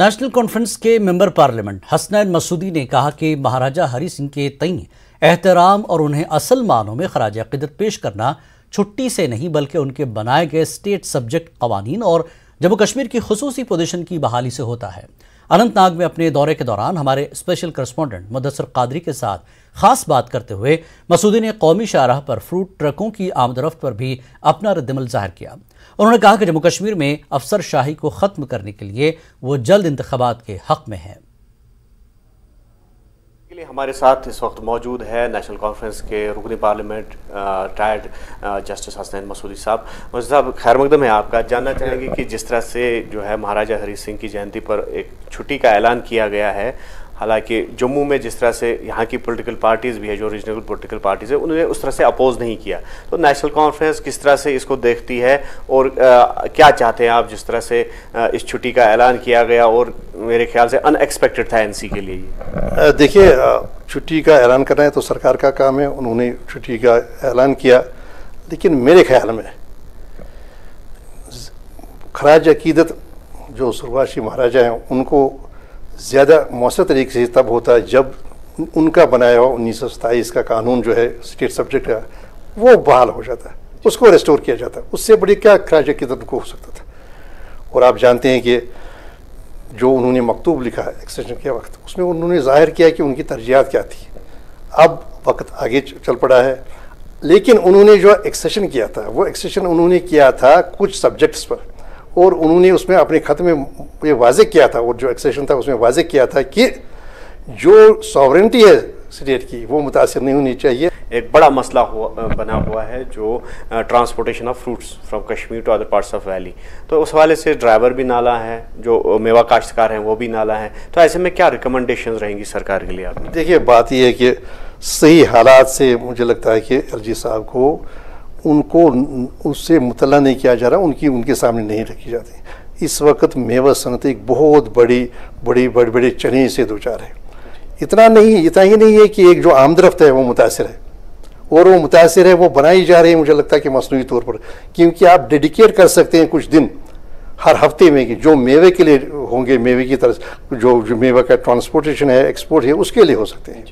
National conference के member parliament Hasnain Masoodi ने कहा कि महाराजा हरी सिंह के तईं एहतराम और उन्हें असल मानों में खराज अक़ीदत पेश करना छुट्टी से नहीं बल्कि उनके बनाए गए स्टेट सब्जेक्ट कवानीन और जम्मू कश्मीर की खुसूसी पोजीशन की बहाली से होता है। अनंतनाग में अपने दौरे के दौरान हमारे स्पेशल करस्पॉन्डेंट मुदसर कादरी के साथ खास बात करते हुए मसूदी ने कौमी शाहराह पर फ्रूट ट्रकों की आमदरफ्त पर भी अपना रद्दमल जाहिर किया। उन्होंने कहा कि जम्मू कश्मीर में अफसरशाही को ख़त्म करने के लिए वो जल्द इंतखाबात के हक़ में है। हमारे साथ इस वक्त मौजूद है नेशनल कॉन्फ्रेंस के रुकनी parliament retired justice Hasnain Masoodi साहब। मसूदी साहब, खैर मकदम है आपका। जानना चाहेंगे कि जिस तरह से जो है महाराजा हरी सिंह की जयंती पर एक छुट्टी का ऐलान किया गया है, हालांकि जम्मू में जिस तरह से यहाँ की पॉलिटिकल पार्टीज़ भी है, जो रीजनल पॉलिटिकल पार्टीज़ है, उन्होंने उस तरह से अपोज़ नहीं किया, तो नेशनल कॉन्फ्रेंस किस तरह से इसको देखती है और क्या चाहते हैं आप जिस तरह से इस छुट्टी का ऐलान किया गया और मेरे ख्याल से अनएक्सपेक्टेड था एनसी के लिए? देखिए, छुट्टी का ऐलान करना है तो सरकार का काम है, उन्होंने छुट्टी का ऐलान किया, लेकिन मेरे ख्याल में खराज अक़ीदत जो सुरवाशी महाराजा हैं उनको ज़्यादा मौसर तरीके से तब होता है जब उनका बनाया हुआ 1927 का कानून जो है स्टेट सब्जेक्ट का वो बहाल हो जाता, उसको रेस्टोर किया जाता, उससे बड़ी क्या खराज अक़ीदत को हो सकता था। और आप जानते हैं कि जो उन्होंने मकतूब लिखा एक्सटेंशन के वक्त उसमें उन्होंने जाहिर किया कि उनकी तरजीहात क्या थी। अब वक्त आगे चल पड़ा है, लेकिन उन्होंने जो एक्सटेंशन किया था वो एक्सटेंशन उन्होंने किया था कुछ सब्जेक्ट्स पर, और उन्होंने उसमें अपने ख़त में ये वाज़े किया था, और जो एक्सेशन था उसमें वाज़े किया था कि जो सॉवरेंटी है स्टेट की वो मुतासिर नहीं होनी चाहिए। एक बड़ा मसला बना हुआ है जो transportation of fruits from Kashmir to other parts of valley, तो उस हवाले से ड्राइवर भी नाला है, जो मेवा काश्तकार हैं वो भी नाला है, तो ऐसे में क्या रिकमेंडेशन रहेंगी सरकार के लिए आप? देखिए, बात यह है कि सही हालात से मुझे लगता है कि LG साहब को उनको उससे मुतल्ला नहीं किया जा रहा, उनके सामने नहीं रखी जाती। इस वक्त मेवा सनत एक बहुत बड़ी चैलेंज से दो चार है। इतना ही नहीं है कि एक जो आमदरफ्त है वो मुतासर है, और वो मुतासर है वो बनाई जा रही है मुझे लगता है कि मसनूई तौर पर, क्योंकि आप डेडिकेट कर सकते हैं कुछ दिन हर हफ्ते में कि जो मेवे के लिए होंगे, मेवे की तरह जो मेवा का ट्रांसपोर्टेशन है, एक्सपोर्ट है, उसके लिए हो सकते हैं,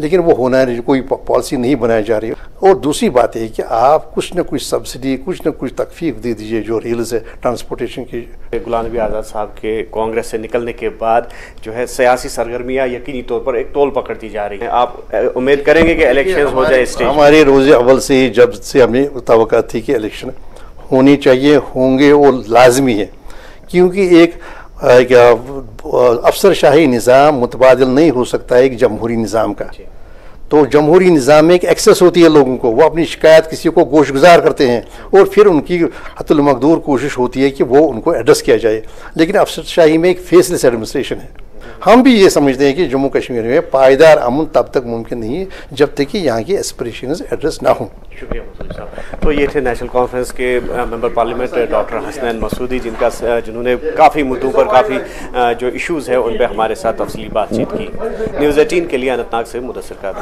लेकिन वो होना है, कोई पॉलिसी नहीं बनाई जा रही है। और दूसरी बात यह कि आप कुछ न कुछ सब्सिडी, कुछ न कुछ तकफीफ दे दीजिए जो रेल्स है ट्रांसपोर्टेशन की। गुलाम नबी आज़ाद साहब के कांग्रेस से निकलने के बाद जो है सियासी सरगर्मियाँ यकीनी तौर पर एक तोल पकड़ती जा रही है, आप उम्मीद करेंगे कि इलेक्शन हो जाए? हमारे रोज़ अव्वल से ही, जब से हमने तवक्कात थी कि इलेक्शन होने चाहिए, होंगे, वो लाजमी है, क्योंकि एक अफसरशाही निज़ाम मुतबादिल नहीं हो सकता है एक जमहूरी निज़ाम का। तो जमहूरी निज़ाम में एक एक्सेस होती है लोगों को, वो अपनी शिकायत किसी को गोशगुजार करते हैं और फिर उनकी हतुल मकदूर कोशिश होती है कि वो उनको एड्रेस किया जाए, लेकिन अफसरशाही में एक फेसलेस एडमिनिस्ट्रेशन है। हम भी ये समझते हैं कि जम्मू कश्मीर में पायदार अमन तब तक मुमकिन नहीं है जब तक कि यहाँ की एस्पिरेशंस एड्रेस ना हो। शुक्रिया मसूदी साहब। तो ये थे नेशनल कॉन्फ्रेंस के member parliament doctor Hasnain Masoodi, जिन्होंने काफ़ी मुद्दों पर, काफ़ी जो इश्यूज़ हैं उन पर हमारे साथ तफसीली बातचीत की। न्यूज़ 18 के लिए अनंतनाग से मुदसर कादरी।